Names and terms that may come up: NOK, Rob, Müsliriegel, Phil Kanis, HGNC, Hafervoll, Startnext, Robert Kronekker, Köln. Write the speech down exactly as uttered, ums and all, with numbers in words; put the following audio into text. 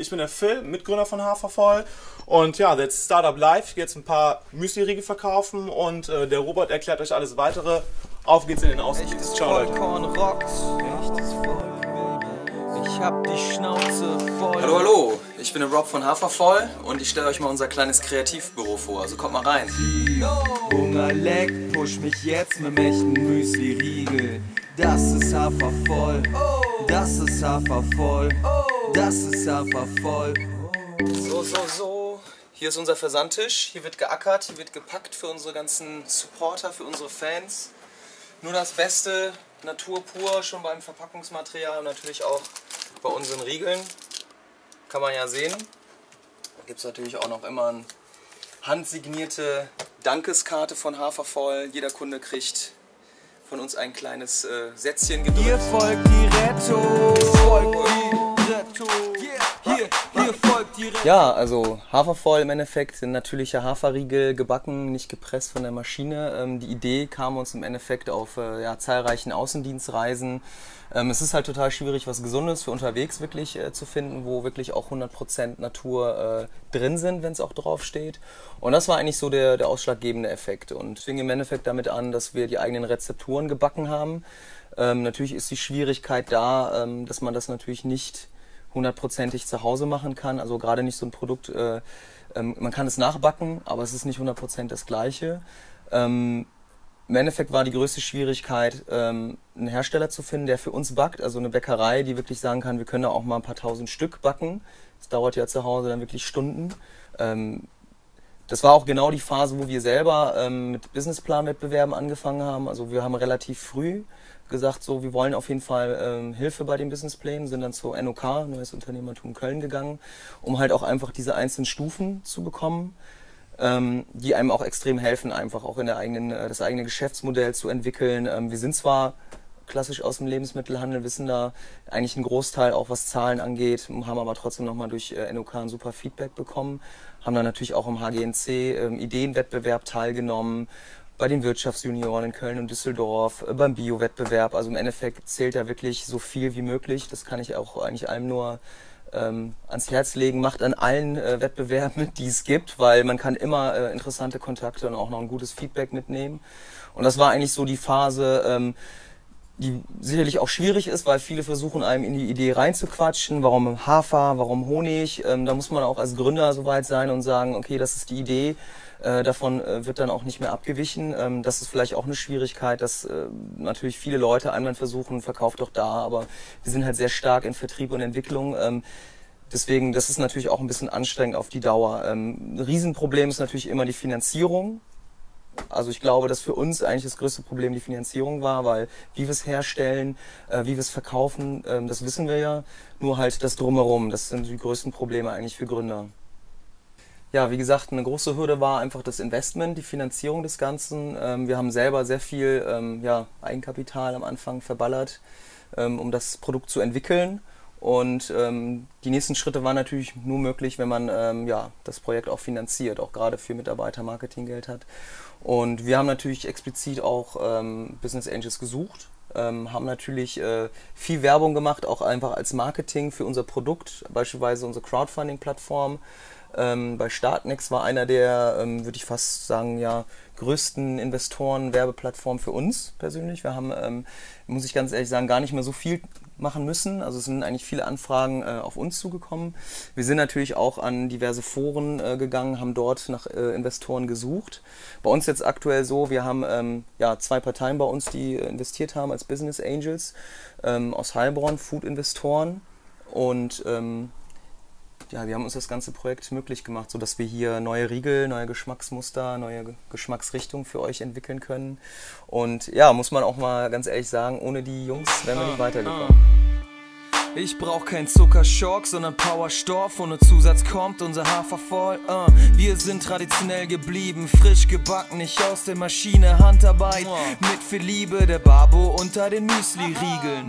Ich bin der Phil, Mitgründer von Hafervoll, und ja, jetzt Startup Live, jetzt ein paar Müsliriegel verkaufen und äh, der Robert erklärt euch alles Weitere. Auf geht's in den Außendienst. Ciao, Leute. Ich hab die Schnauze voll. Hallo, hallo, ich bin der Rob von Hafervoll und ich stelle euch mal unser kleines Kreativbüro vor, also kommt mal rein. Hunger leckt, push mich jetzt mit mächten Müsliriegel. Das ist Hafervoll, das ist Hafervoll. Das ist Hafervoll. So, so, so. Hier ist unser Versandtisch. Hier wird geackert, hier wird gepackt für unsere ganzen Supporter, für unsere Fans. Nur das Beste, Natur pur, schon beim Verpackungsmaterial und natürlich auch bei unseren Riegeln. Kann man ja sehen. Da gibt es natürlich auch noch immer eine handsignierte Dankeskarte von Hafervoll. Jeder Kunde kriegt von uns ein kleines äh, Sätzchen gedrückt. Hier folgt die Rettung. Ja, also Hafervoll im Endeffekt sind natürliche Haferriegel, gebacken, nicht gepresst von der Maschine. Ähm, die Idee kam uns im Endeffekt auf äh, ja, zahlreichen Außendienstreisen. Ähm, es ist halt total schwierig, was Gesundes für unterwegs wirklich äh, zu finden, wo wirklich auch hundert Prozent Natur äh, drin sind, wenn es auch drauf steht. Und das war eigentlich so der, der ausschlaggebende Effekt. Und es fing im Endeffekt damit an, dass wir die eigenen Rezepturen gebacken haben. Ähm, natürlich ist die Schwierigkeit da, ähm, dass man das natürlich nicht hundertprozentig zu Hause machen kann, also gerade nicht so ein Produkt, äh, ähm, man kann es nachbacken, aber es ist nicht hundertprozentig das Gleiche. Ähm, im Endeffekt war die größte Schwierigkeit, ähm, einen Hersteller zu finden, der für uns backt, also eine Bäckerei, die wirklich sagen kann, wir können da auch mal ein paar tausend Stück backen. Das dauert ja zu Hause dann wirklich Stunden. Ähm, Das war auch genau die Phase, wo wir selber ähm, mit Businessplan-Wettbewerben angefangen haben. Also wir haben relativ früh gesagt, so, wir wollen auf jeden Fall ähm, Hilfe bei den Businessplänen, sind dann zu N O K, Neues Unternehmertum Köln, gegangen, um halt auch einfach diese einzelnen Stufen zu bekommen, ähm, die einem auch extrem helfen, einfach auch in der eigenen, das eigene Geschäftsmodell zu entwickeln. Ähm, wir sind zwar klassisch aus dem Lebensmittelhandel, wissen da eigentlich einen Großteil auch, was Zahlen angeht, haben aber trotzdem nochmal durch N O K ein super Feedback bekommen, haben dann natürlich auch im H G N C ähm, Ideenwettbewerb teilgenommen, bei den Wirtschaftsjunioren in Köln und Düsseldorf, äh, beim Bio-Wettbewerb, also im Endeffekt zählt da wirklich so viel wie möglich, das kann ich auch eigentlich allem nur ähm, ans Herz legen, macht an allen äh, Wettbewerben, die es gibt, weil man kann immer äh, interessante Kontakte und auch noch ein gutes Feedback mitnehmen, und das war eigentlich so die Phase, ähm, die sicherlich auch schwierig ist, weil viele versuchen, einem in die Idee reinzuquatschen, warum Hafer, warum Honig. Ähm, da muss man auch als Gründer so weit sein und sagen, okay, das ist die Idee, äh, davon äh, wird dann auch nicht mehr abgewichen. Ähm, das ist vielleicht auch eine Schwierigkeit, dass äh, natürlich viele Leute einmal versuchen, verkauft doch da, aber wir sind halt sehr stark in Vertrieb und Entwicklung. Ähm, deswegen, das ist natürlich auch ein bisschen anstrengend auf die Dauer. Ähm, ein Riesenproblem ist natürlich immer die Finanzierung. Also ich glaube, dass für uns eigentlich das größte Problem die Finanzierung war, weil wie wir es herstellen, äh, wie wir es verkaufen, äh, das wissen wir ja, nur halt das Drumherum, das sind die größten Probleme eigentlich für Gründer. Ja, wie gesagt, eine große Hürde war einfach das Investment, die Finanzierung des Ganzen. Ähm, wir haben selber sehr viel ähm, ja, Eigenkapital am Anfang verballert, ähm, um das Produkt zu entwickeln. Und ähm, die nächsten Schritte waren natürlich nur möglich, wenn man ähm, ja, das Projekt auch finanziert, auch gerade für Mitarbeiter Marketinggeld hat. Und wir haben natürlich explizit auch ähm, Business Angels gesucht, ähm, haben natürlich äh, viel Werbung gemacht, auch einfach als Marketing für unser Produkt, beispielsweise unsere Crowdfunding-Plattform. Ähm, bei Startnext war einer der, ähm, würde ich fast sagen, ja, größten Investoren-Werbeplattformen für uns persönlich. Wir haben, ähm, muss ich ganz ehrlich sagen, gar nicht mehr so viel machen müssen. Also es sind eigentlich viele Anfragen äh, auf uns zugekommen. Wir sind natürlich auch an diverse Foren äh, gegangen, haben dort nach äh, Investoren gesucht. Bei uns jetzt aktuell so, wir haben ähm, ja, zwei Parteien bei uns, die äh, investiert haben als Business Angels ähm, aus Heilbronn, Food-Investoren, und ähm, ja, die haben uns das ganze Projekt möglich gemacht, sodass wir hier neue Riegel, neue Geschmacksmuster, neue Geschmacksrichtungen für euch entwickeln können. Und ja, muss man auch mal ganz ehrlich sagen, ohne die Jungs wären wir nicht weitergekommen. Ich brauch keinen Zuckerschock, sondern Powerstoff. Ohne Zusatz kommt unser Hafervoll. Uh, wir sind traditionell geblieben, frisch gebacken, nicht aus der Maschine, Handarbeit. Mit viel Liebe, der Babo unter den Müsli-Riegeln.